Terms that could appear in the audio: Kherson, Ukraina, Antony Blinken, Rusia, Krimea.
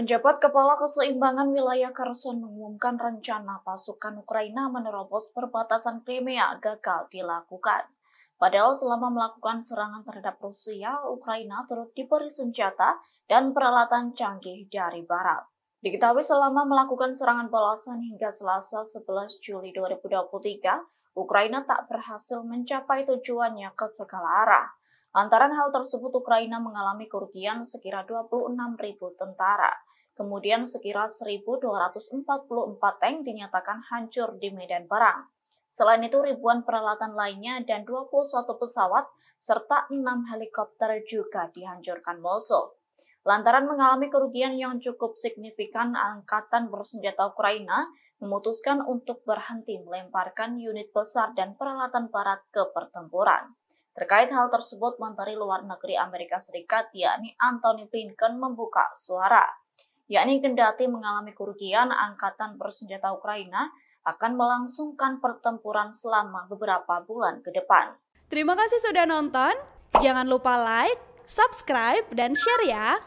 Penjabat Kepala Keseimbangan Wilayah Kherson mengumumkan rencana pasukan Ukraina menerobos perbatasan Krimea gagal dilakukan. Padahal selama melakukan serangan terhadap Rusia, Ukraina turut diberi senjata dan peralatan canggih dari Barat. Diketahui selama melakukan serangan balasan hingga Selasa 11 Juli 2023, Ukraina tak berhasil mencapai tujuannya ke segala arah. Lantaran hal tersebut, Ukraina mengalami kerugian sekira 26.000 tentara. Kemudian sekira 1.244 tank dinyatakan hancur di medan perang. Selain itu, ribuan peralatan lainnya dan 21 pesawat serta 6 helikopter juga dihancurkan musuh. Lantaran mengalami kerugian yang cukup signifikan, Angkatan Bersenjata Ukraina memutuskan untuk berhenti melemparkan unit besar dan peralatan Barat ke pertempuran. Terkait hal tersebut, Menteri Luar Negeri Amerika Serikat, yakni Antony Blinken, membuka suara. Yakni kendati mengalami kerugian, Angkatan Bersenjata Ukraina akan melangsungkan pertempuran selama beberapa bulan ke depan. Terima kasih sudah nonton. Jangan lupa like, subscribe, dan share ya!